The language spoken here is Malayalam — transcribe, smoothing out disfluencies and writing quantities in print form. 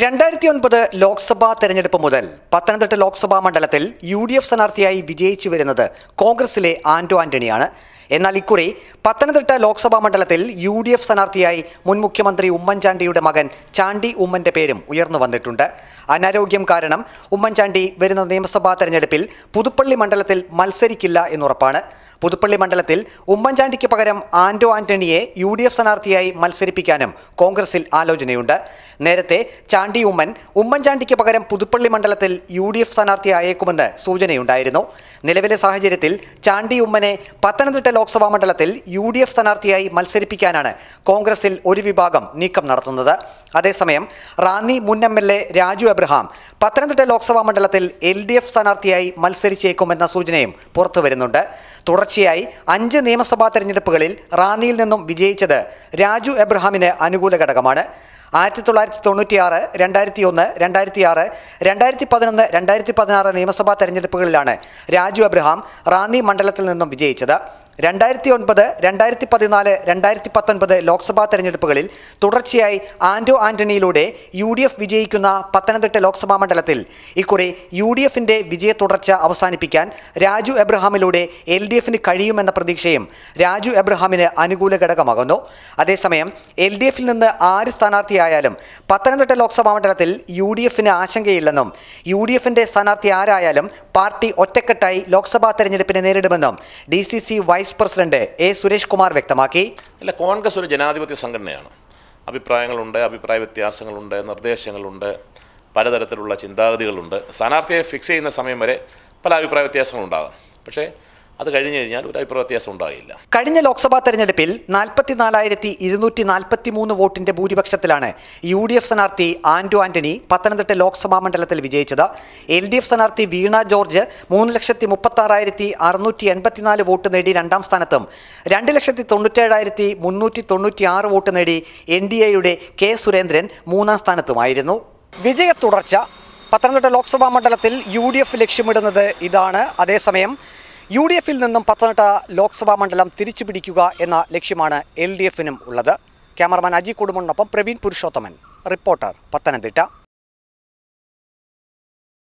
2009 Loksabha Terenjedupp Mudal, Pathanamthitta Loksabha Mandalattil, UDF Stanarthiyayi Vijayichu Varunathu, Congressile Anto Antoniyanu. എന്നാൽ ഇക്കുറി പത്തനംതിട്ട ലോക്സഭാ മണ്ഡലത്തിൽ യു ഡി എഫ് സ്ഥാനാർത്ഥിയായി മുൻ മുഖ്യമന്ത്രി ഉമ്മൻചാണ്ടിയുടെ മകൻ ചാണ്ടി ഉമ്മന്റെ പേരും ഉയർന്നു വന്നിട്ടുണ്ട്. അനാരോഗ്യം കാരണം ഉമ്മൻചാണ്ടി വരുന്ന നിയമസഭാ തെരഞ്ഞെടുപ്പിൽ പുതുപ്പള്ളി മണ്ഡലത്തിൽ മത്സരിക്കില്ല എന്നുറപ്പാണ്. പുതുപ്പള്ളി മണ്ഡലത്തിൽ ഉമ്മൻചാണ്ടിക്ക് പകരം ആന്റോ ആന്റണിയെ യു ഡി എഫ് സ്ഥാനാർത്ഥിയായി മത്സരിപ്പിക്കാനും കോൺഗ്രസിൽ ആലോചനയുണ്ട്. നേരത്തെ ചാണ്ടി ഉമ്മൻചാണ്ടിക്ക് പകരം പുതുപ്പള്ളി മണ്ഡലത്തിൽ യു ഡി എഫ് സ്ഥാനാർത്ഥിയായേക്കുമെന്ന് സൂചനയുണ്ടായിരുന്നു. നിലവിലെ സാഹചര്യത്തിൽ ചാണ്ടി ഉമ്മനെ പത്തനംതിട്ട ലോക്സഭാ മണ്ഡലത്തിൽ യു ഡി എഫ് സ്ഥാനാർത്ഥിയായി മത്സരിപ്പിക്കാനാണ് കോൺഗ്രസിൽ ഒരു വിഭാഗം നീക്കം നടത്തുന്നത്. അതേസമയം റാന്നി മുൻ എംഎൽഎ രാജു അബ്രഹാം പത്തനംതിട്ട ലോക്സഭാ മണ്ഡലത്തിൽ എൽ ഡി എഫ് സ്ഥാനാർത്ഥിയായി മത്സരിച്ചേക്കുമെന്ന സൂചനയും പുറത്തുവരുന്നുണ്ട്. തുടർച്ചയായി 5 നിയമസഭാ തെരഞ്ഞെടുപ്പുകളിൽ റാന്നിയിൽ നിന്നും വിജയിച്ചത് രാജു അബ്രഹാമിന് അനുകൂല ഘടകമാണ്. 1996, 2001, 2006, 2011, 2016 നിയമസഭാ തെരഞ്ഞെടുപ്പുകളിലാണ് രാജു അബ്രഹാം റാന്നി മണ്ഡലത്തിൽ നിന്നും വിജയിച്ചത്. 2009, 2014, 2019 ലോക്സഭാ തെരഞ്ഞെടുപ്പുകളിൽ തുടർച്ചയായി ആന്റോ ആന്റണിയിലൂടെ യു ഡി എഫ് വിജയിക്കുന്ന പത്തനംതിട്ട ലോക്സഭാ മണ്ഡലത്തിൽ ഇക്കുറി യു ഡി എഫിൻ്റെ വിജയ തുടർച്ച അവസാനിപ്പിക്കാൻ രാജു എബ്രഹാമിലൂടെ എൽ ഡി എഫിന് കഴിയുമെന്ന പ്രതീക്ഷയും രാജു എബ്രഹാമിന് അനുകൂല ഘടകമാകുന്നു. അതേസമയം എൽ ഡി എഫിൽ നിന്ന് ആര് സ്ഥാനാർത്ഥിയായാലും പത്തനംതിട്ട ലോക്സഭാ മണ്ഡലത്തിൽ യു ഡി എഫിന് ആശങ്കയില്ലെന്നും യു ഡി എഫിൻ്റെ സ്ഥാനാർത്ഥി ആരായാലും പാർട്ടി ഒറ്റക്കെട്ടായി ലോക്സഭാ തെരഞ്ഞെടുപ്പിനെ നേരിടുമെന്നും D C C vice president A Suresh Kumar വ്യക്തമാക്കി. അല്ല, കോൺഗ്രസ് ഒരു ജനാധിപത്യ സംഘടനയാണ്. അഭിപ്രായങ്ങളുണ്ട്, അഭിപ്രായ വ്യത്യാസങ്ങളുണ്ട്, നിർദ്ദേശങ്ങളുണ്ട്, പലതരത്തിലുള്ള ചിന്താഗതികളുണ്ട്. സ്ഥാനാർത്ഥിയെ ഫിക്സ് ചെയ്യുന്ന സമയം വരെ പല അഭിപ്രായ വ്യത്യാസങ്ങളുണ്ടാകാം. പക്ഷേ അത് കഴിഞ്ഞു കഴിഞ്ഞാൽ ഒരു അഭിപ്രായ വ്യത്യാസം ഉണ്ടാകില്ല. കഴിഞ്ഞ ലോക്സഭാ തെരഞ്ഞെടുപ്പിൽ 44,243 വോട്ടിന്റെ ഭൂരിപക്ഷത്തിലാണ് യു ഡി എഫ് സ്ഥാനാർത്ഥി ആന്റോ ആന്റണി പത്തനംതിട്ട ലോക്സഭാ മണ്ഡലത്തിൽ വിജയിച്ചത്. എൽ ഡി എഫ് സ്ഥാനാർത്ഥി വീണ ജോർജ് 3,36,684 വോട്ട് നേടി രണ്ടാം സ്ഥാനത്തും 2,97,396 വോട്ട് നേടി എൻ ഡി എയുടെ കെ സുരേന്ദ്രൻ മൂന്നാം സ്ഥാനത്തുമായിരുന്നു. വിജയ തുടർച്ച പത്തനംതിട്ട ലോക്സഭാ മണ്ഡലത്തിൽ യു ഡി എഫ് ലക്ഷ്യമിടുന്നത് ഇതാണ്. അതേസമയം യു ഡി എഫിൽ നിന്നും പത്തനംതിട്ട ലോക്സഭാ മണ്ഡലം തിരിച്ചു പിടിക്കുക എന്ന ലക്ഷ്യമാണ് എൽ ഡി എഫിനും ഉള്ളത്. ക്യാമറമാൻ അജി കുടുംബനൊപ്പം പ്രവീൺ പുരുഷോത്തമൻ, റിപ്പോർട്ടർ, പത്തനംതിട്ട.